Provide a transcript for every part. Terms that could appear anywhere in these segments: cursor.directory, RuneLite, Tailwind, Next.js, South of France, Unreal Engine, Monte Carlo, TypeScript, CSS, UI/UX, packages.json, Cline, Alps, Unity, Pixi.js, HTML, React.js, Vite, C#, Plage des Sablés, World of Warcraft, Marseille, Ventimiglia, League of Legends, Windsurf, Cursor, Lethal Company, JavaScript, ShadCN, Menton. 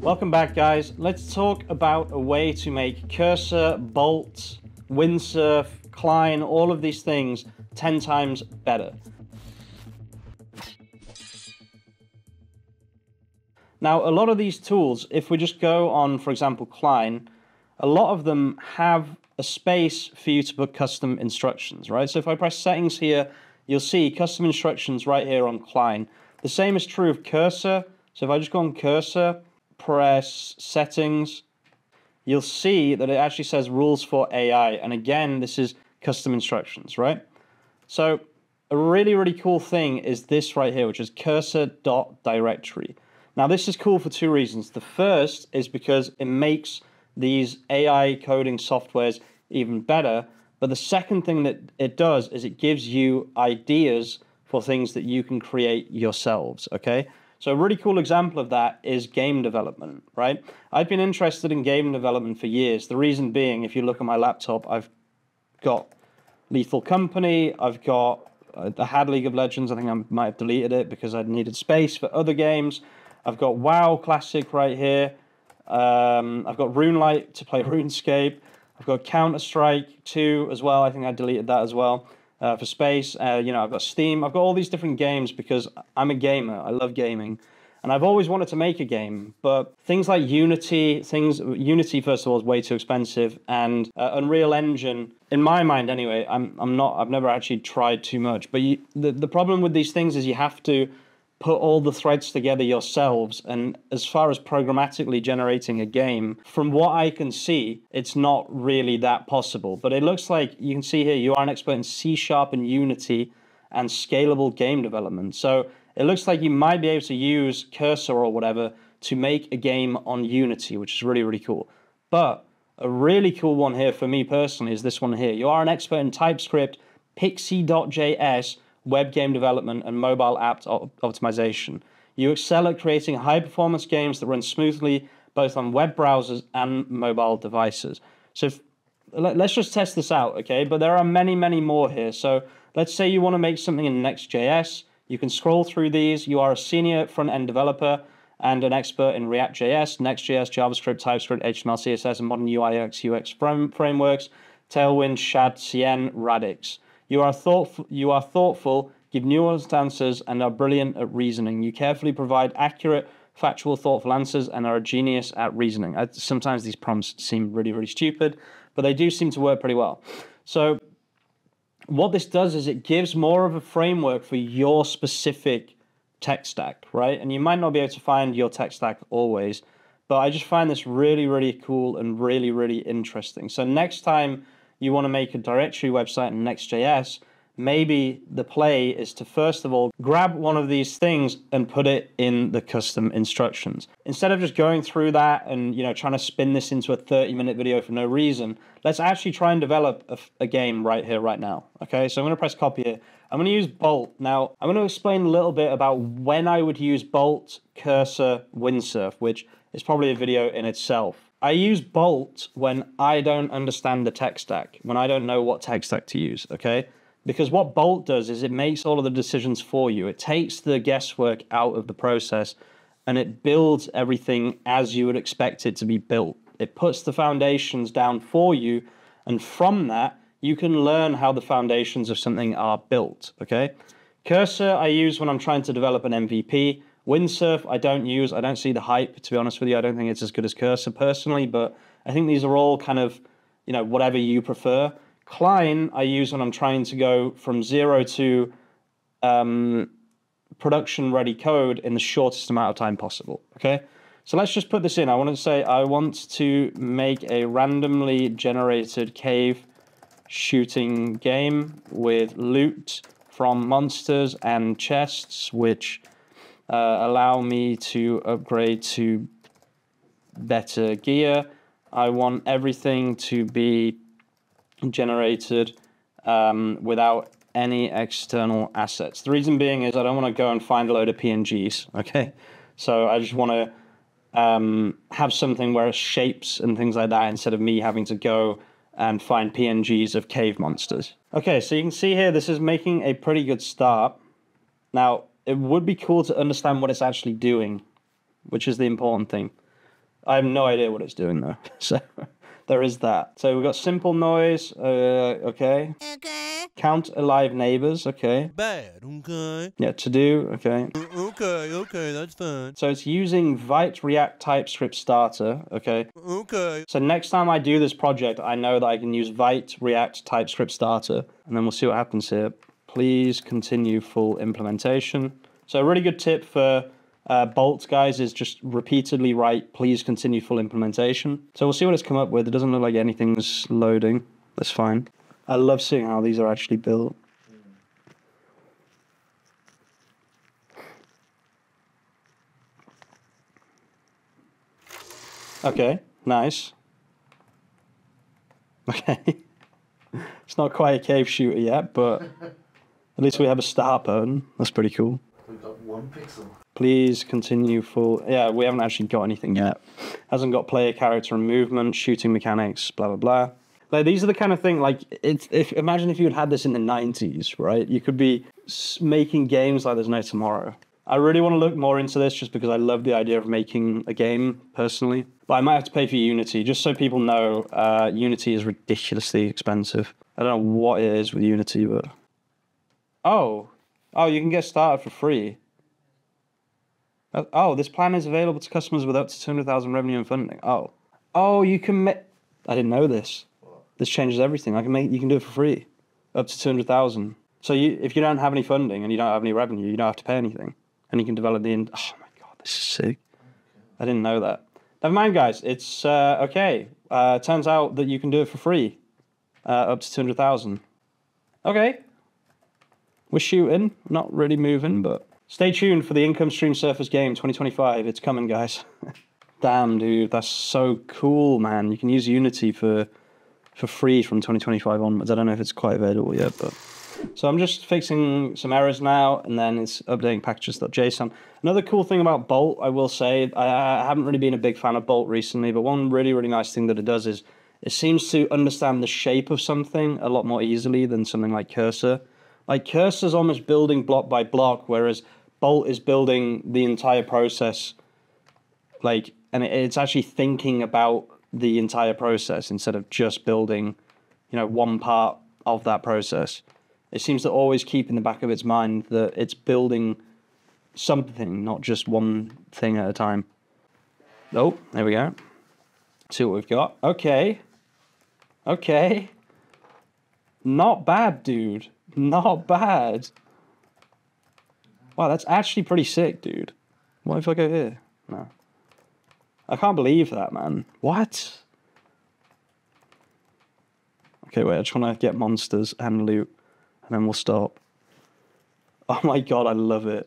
Welcome back, guys. Let's talk about a way to make Cursor, Bolt, Windsurf, Cline, all of these things 10 times better. Now, a lot of these tools, if we just go on, for example, Cline, a lot of them have a space for you to put custom instructions, right? So if I press settings here, you'll see custom instructions right here on Cline. The same is true of Cursor. So if I just go on Cursor, press settings, you'll see that it actually says rules for AI. And again, this is custom instructions, right? So a really, really cool thing is this right here, which is cursor.directory. Now, this is cool for two reasons. The first is because it makes these AI coding softwares even better. But the second thing that it does is it gives you ideas for things that you can create yourselves, okay? So a really cool example of that is game development, right? I've been interested in game development for years. The reason being, if you look at my laptop, I've got Lethal Company, I've got, I had League of Legends, I think I might have deleted it because I needed space for other games. I've got WoW Classic right here. I've got RuneLite to play RuneScape. I've got Counter-Strike 2 as well. I think I deleted that as well for space. You know, I've got Steam. I've got all these different games because I'm a gamer. I love gaming. And I've always wanted to make a game. But things like Unity, first of all, is way too expensive. And Unreal Engine, in my mind anyway, I've never actually tried too much. But the problem with these things is you have to put all the threads together yourselves, and as far as programmatically generating a game, from what I can see, it's not really that possible. But it looks like, you can see here, you are an expert in C# and Unity and scalable game development. So it looks like you might be able to use Cursor or whatever to make a game on Unity, which is really, really cool. But a really cool one here for me personally is this one here. You are an expert in TypeScript, Pixi.js, web game development, and mobile app optimization. You excel at creating high-performance games that run smoothly both on web browsers and mobile devices. So let's just test this out, okay? But there are many, many more here. So let's say you want to make something in Next.js. You can scroll through these. You are a senior front-end developer and an expert in React.js, Next.js, JavaScript, TypeScript, HTML, CSS, and modern UI/UX frameworks, Tailwind, ShadCN, Radix. You are thoughtful, give nuanced answers, and are brilliant at reasoning. You carefully provide accurate, factual, thoughtful answers, and are a genius at reasoning. Sometimes these prompts seem really, really stupid, but they do seem to work pretty well. So what this does is it gives more of a framework for your specific tech stack, right? And you might not be able to find your tech stack always, but I just find this really, really cool and really, really interesting. So next time you want to make a directory website in Next.js, maybe the play is to first of all grab one of these things and put it in the custom instructions. Instead of just going through that and, you know, trying to spin this into a 30-minute video for no reason, let's actually try and develop a game right here, right now. Okay, so I'm going to press copy here. I'm going to use Bolt. Now, I'm going to explain a little bit about when I would use Bolt, Cursor, Windsurf, which is probably a video in itself. I use Bolt when I don't understand the tech stack, when I don't know what tech stack to use, okay? Because what Bolt does is it makes all of the decisions for you. It takes the guesswork out of the process, and it builds everything as you would expect it to be built. It puts the foundations down for you, and from that, you can learn how the foundations of something are built, okay? Cursor I use when I'm trying to develop an MVP. Windsurf I don't use. I don't see the hype, to be honest with you. I don't think it's as good as Cursor personally, but I think these are all kind of, you know, whatever you prefer. Cline I use when I'm trying to go from zero to production-ready code in the shortest amount of time possible, okay? So let's just put this in. I want to say I want to make a randomly generated cave shooting game with loot from monsters and chests, which allow me to upgrade to better gear. I want everything to be generated without any external assets. The reason being is I don't want to go and find a load of PNGs, okay? So I just want to have something where it shapes and things like that instead of me having to go and find PNGs of cave monsters. Okay, so you can see here this is making a pretty good start. Now, it would be cool to understand what it's actually doing, which is the important thing. I have no idea what it's doing though. So there is that. So we've got simple noise. Okay. Okay. Count alive neighbors. Okay. Bad. Okay. Yeah. To do. Okay. Okay. Okay. That's fine. So it's using Vite, React, TypeScript starter. Okay. Okay. So next time I do this project, I know that I can use Vite, React, TypeScript starter, and then we'll see what happens here. Please continue full implementation. So a really good tip for Bolt, guys, is just repeatedly write, please continue full implementation. So we'll see what it's come up with. It doesn't look like anything's loading. That's fine. I love seeing how these are actually built. Okay, nice. Okay. It's not quite a cave shooter yet, but at least we have a start button. That's pretty cool. We've got one pixel. Please continue full. Yeah, we haven't actually got anything yet. Hasn't got player character and movement, shooting mechanics, blah blah blah. Like these are the kind of thing. Like it's imagine if you had this in the '90s, right? You could be making games like there's no tomorrow. I really want to look more into this just because I love the idea of making a game personally. But I might have to pay for Unity just so people know. Unity is ridiculously expensive. I don't know what it is with Unity, but oh, you can get started for free. Oh, this plan is available to customers with up to 200,000 revenue and funding. Oh, you can make. I didn't know this. This changes everything. You can do it for free, up to 200,000. So if you don't have any funding and you don't have any revenue, you don't have to pay anything, and you can develop the. Oh my god, this is sick. I didn't know that. Never mind, guys. It's okay. Turns out that you can do it for free, up to 200,000. Okay. We're shooting, not really moving, but. Stay tuned for the Income Stream Surface game 2025. It's coming, guys. Damn, dude, that's so cool, man. You can use Unity for free from 2025 onwards. I don't know if it's quite available yet, but... So I'm just fixing some errors now, and then it's updating packages.json. Another cool thing about Bolt, I will say, I haven't really been a big fan of Bolt recently, but one really, really nice thing that it does is it seems to understand the shape of something a lot more easily than something like Cursor. Like Cursor's almost building block by block, whereas Bolt is building the entire process, like, and it's actually thinking about the entire process instead of just building, you know, one part of that process. It seems to always keep in the back of its mind that it's building something, not just one thing at a time. Oh, there we go. Let's see what we've got. Okay. Okay. Not bad, dude. Not bad. Wow, that's actually pretty sick, dude. What if I go here? No. I can't believe that, man. What? Okay, wait, I just want to get monsters and loot, and then we'll stop. Oh my god, I love it.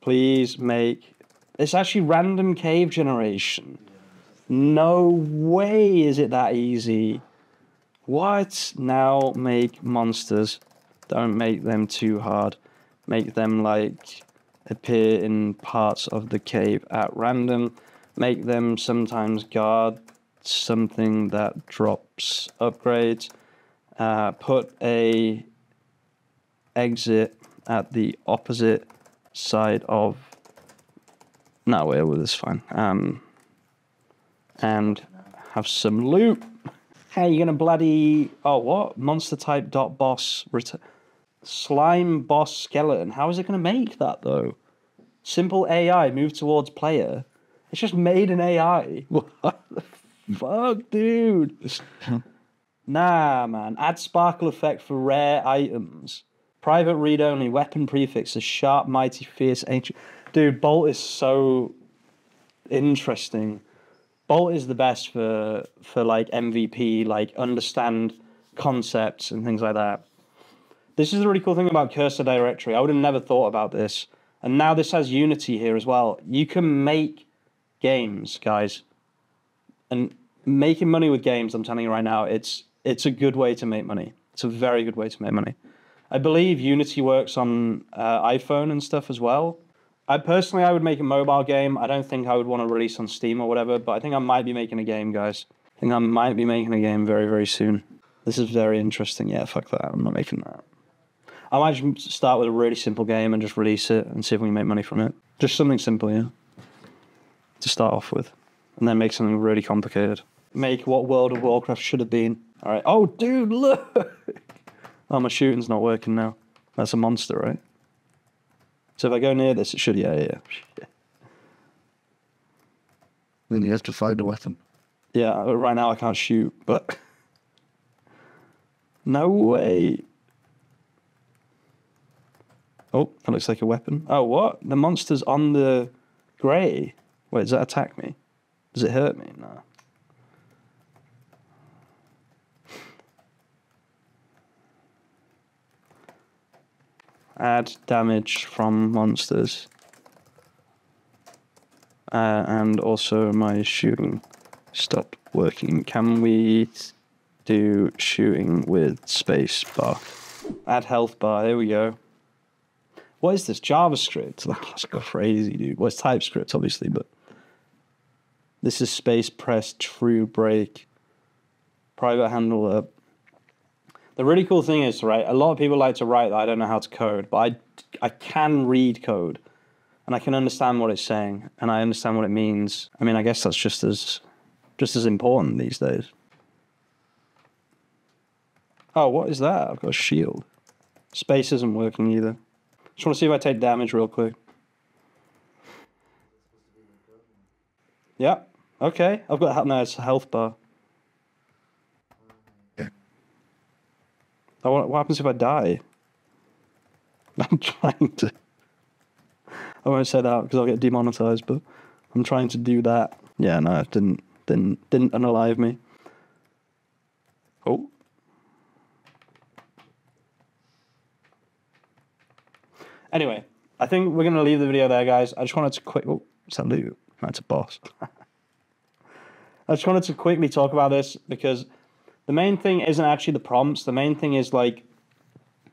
Please make... It's actually random cave generation. No way is it that easy. What? Now make monsters. Don't make them too hard. Make them, like, appear in parts of the cave at random. Make them sometimes guard something that drops upgrades. Put a exit at the opposite side of... No, wait, well, that's fine. And have some loot. Hey, you're gonna bloody... Oh, what? Monster type dot boss... Slime boss skeleton. How is it going to make that though? Simple AI move towards player. It's just made an AI. What the fuck, dude? Nah, man. Add sparkle effect for rare items. Private read only. Weapon prefixes. Sharp, mighty, fierce, ancient. Dude, Bolt is so interesting. Bolt is the best for like MVP, like understand concepts and things like that. This is the really cool thing about Cursor Directory. I would have never thought about this. And now this has Unity here as well. You can make games, guys. And making money with games, I'm telling you right now, it's a good way to make money. It's a very good way to make money. I believe Unity works on iPhone and stuff as well. I would make a mobile game. I don't think I would want to release on Steam or whatever, but I think I might be making a game, guys. I think I might be making a game very, very soon. This is very interesting. Yeah, fuck that. I'm not making that. I might just start with a really simple game and just release it and see if we can make money from it. Just something simple, yeah. To start off with. and then make something really complicated. Make what World of Warcraft should have been. All right. Oh, dude, look! Oh, my shooting's not working now. That's a monster, right? So if I go near this, it should, yeah. Then you have to find a weapon. Yeah, right now I can't shoot, but... No way! Oh, that looks like a weapon. Oh, what? The monster's on the grey. Wait, does that attack me? Does it hurt me? No. Add damage from monsters. And also my shooting stopped working. Can we do shooting with space bar? Add health bar, there we go. What is this? JavaScript? That's crazy, dude. Well, it's TypeScript, obviously, but... This is space press, true break, private handle up. The really cool thing is, right, a lot of people like to write that I don't know how to code, but I can read code, and I can understand what it's saying, and I understand what it means. I mean, I guess that's just as important these days. Oh, what is that? I've got a shield. Space isn't working either. Just want to see if I take damage real quick. Yeah, okay. I've got a nice health bar. What happens if I die? I'm trying to... I won't say that because I'll get demonetized, but I'm trying to do that. Yeah, no, it didn't unalive me. Oh. Anyway, I think we're going to leave the video there, guys. I just wanted to quick... Oh, it's a loot. That's a boss. I just wanted to quickly talk about this because... The main thing isn't actually the prompts. The main thing is, like,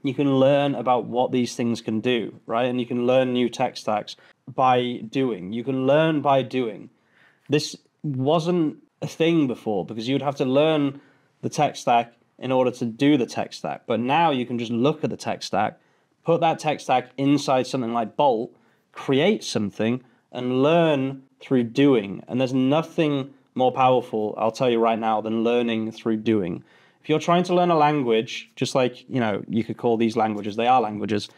you can learn about what these things can do, right? And you can learn new tech stacks by doing. You can learn by doing. This wasn't a thing before because you'd have to learn the tech stack in order to do the tech stack. But now you can just look at the tech stack, put that tech stack inside something like Bolt, create something, and learn through doing. And there's nothing... more powerful, I'll tell you right now, than learning through doing. If you're trying to learn a language, just like, you know, you could call these languages, they are languages.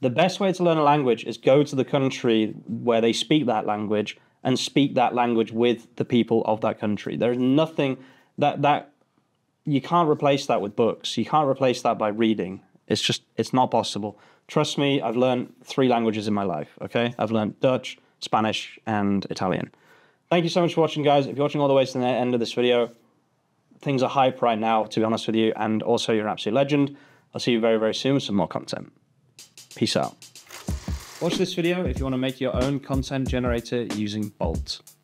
The best way to learn a language is go to the country where they speak that language and speak that language with the people of that country. There's nothing that you can't replace that with books. You can't replace that by reading. It's just, it's not possible. Trust me, I've learned 3 languages in my life, okay? I've learned Dutch, Spanish, and Italian. Thank you so much for watching, guys. If you're watching all the way to the end of this video, things are hype right now, to be honest with you, and also you're an absolute legend. I'll see you very, very soon with some more content. Peace out. Watch this video if you want to make your own content generator using Bolt.